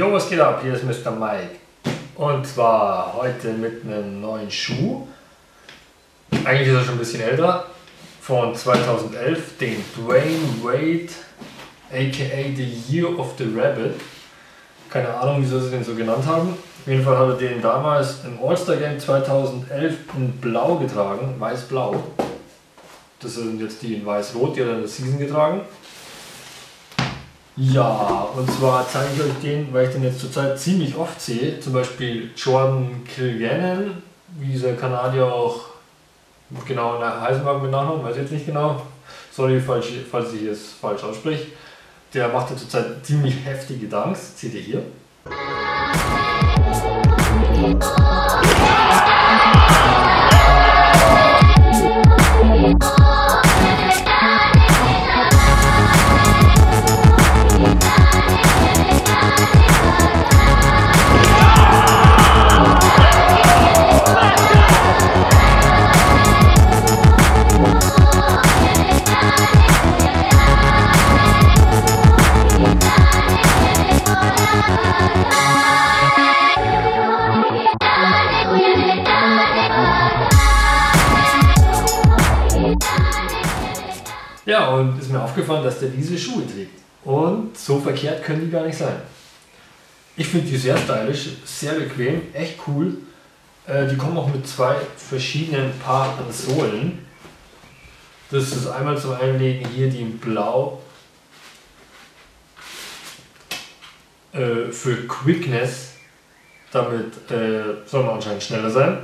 Jo, was geht ab? Hier ist Mr. Mike. Und zwar heute mit einem neuen Schuh. Eigentlich ist er schon ein bisschen älter. Von 2011, den Dwyane Wade, aka the Year of the Rabbit. Keine Ahnung, wieso sie den so genannt haben. Auf jeden Fall hat er den damals im All-Star-Game 2011 in Blau getragen, Weiß-Blau. Das sind jetzt die in Weiß-Rot, die hat er in der Season getragen. Ja, und zwar zeige ich euch den, weil ich den jetzt zurzeit ziemlich oft sehe. Zum Beispiel Jordan Kilgannon, wie dieser Kanadier auch genau nach Heisenberg mit Nachnamen, weiß ich jetzt nicht genau. Sorry, falls ich es falsch ausspreche. Der macht ja zurzeit ziemlich heftige Dunks. Seht ihr hier? Ja, und ist mir aufgefallen, dass der diese Schuhe trägt. Und so verkehrt können die gar nicht sein. Ich finde die sehr stylisch, sehr bequem, echt cool. Die kommen auch mit zwei verschiedenen Paaren Sohlen. Das ist einmal zum Einlegen hier die in Blau für Quickness. Damit soll man anscheinend schneller sein.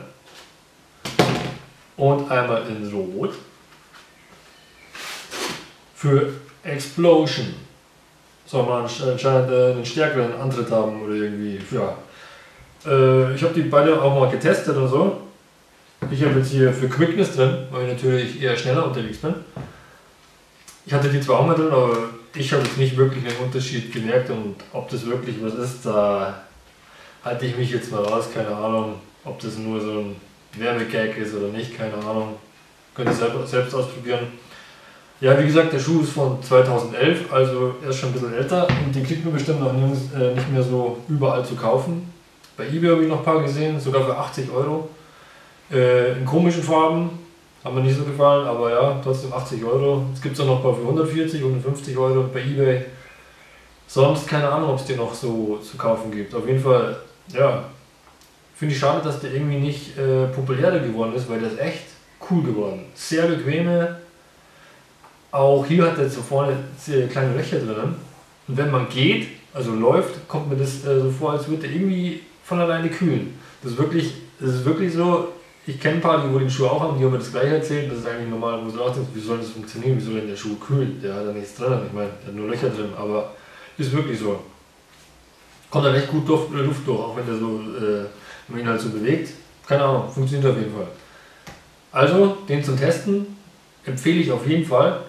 Und einmal in Rot. Für Explosion soll man anscheinend einen stärkeren Antritt haben oder irgendwie, ja. Ich habe die beide auch mal getestet und so. Ich habe jetzt hier für Quickness drin, weil ich natürlich eher schneller unterwegs bin. Ich hatte die zwar auch mal drin, aber ich habe jetzt nicht wirklich einen Unterschied gemerkt und ob das wirklich was ist, da halte ich mich jetzt mal raus, keine Ahnung. Ob das nur so ein Werbegag ist oder nicht, keine Ahnung. Könnt ihr selbst ausprobieren. Ja, wie gesagt, der Schuh ist von 2011, also er ist schon ein bisschen älter und den kriegt man bestimmt noch nicht mehr so überall zu kaufen. Bei eBay habe ich noch ein paar gesehen, sogar für 80 €. In komischen Farben, hat mir nicht so gefallen, aber ja, trotzdem 80 €. Es gibt es auch noch ein paar für 140 und 50 € bei eBay. Sonst keine Ahnung, ob es den noch so zu kaufen gibt. Auf jeden Fall, ja, finde ich schade, dass der irgendwie nicht populärer geworden ist, weil der ist echt cool geworden. Sehr bequeme. Auch hier hat er so vorne kleine Löcher drin und wenn man geht, also läuft, kommt mir das so vor, als würde er irgendwie von alleine kühlen. Das ist wirklich so, ich kenne ein paar, die wohl den Schuh auch haben, die haben mir das gleiche erzählt, das ist eigentlich normal, wo du nachdenkst, wie soll das funktionieren, wie soll denn der Schuh kühlen, der hat da nichts drin, ich meine, der hat nur Löcher drin, aber ist wirklich so. Kommt da echt gut Luft durch, auch wenn der so, wenn ihn halt so bewegt, keine Ahnung, funktioniert auf jeden Fall. Also, den zum Testen empfehle ich auf jeden Fall.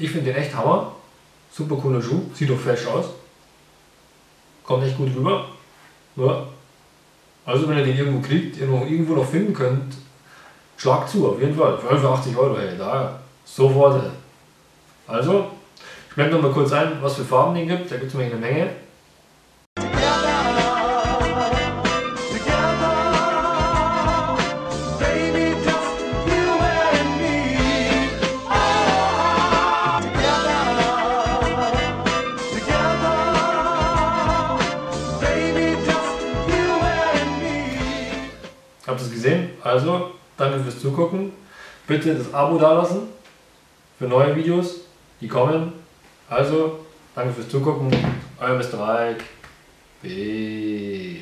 Ich finde den echt Hammer, super cooler Schuh, sieht doch fresh aus, kommt echt gut rüber, ja. Also wenn ihr den irgendwo kriegt, irgendwo noch finden könnt, schlagt zu, auf jeden Fall, für 80 €, hey, da, sofort. Also, ich blende noch mal kurz ein, was für Farben den gibt, da gibt es nämlich eine Menge. Habt ihr es gesehen? Also, danke fürs Zugucken. Bitte das Abo dalassen für neue Videos, die kommen. Also, danke fürs Zugucken. Euer Mr. Mike. Peace.